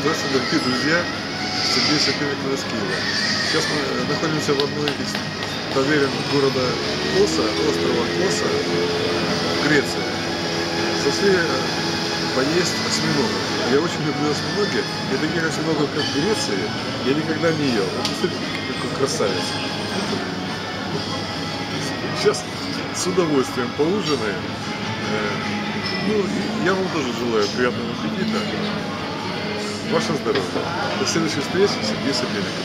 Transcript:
Здравствуйте, дорогие друзья! Сергей Сапельников из Киева. Сейчас мы находимся в одной из таверн города Коса, острова Коса, Греция. Зашли поесть осьминога. Я очень люблю осьминоги, и таких осьминогов, как в Греции, я никогда не ел. Посмотрите, какой красавец. Сейчас с удовольствием поужинаем. Ну, я вам тоже желаю приятного аппетита. Ваше здоровье. До следующей встречи. Сергей Сапельников.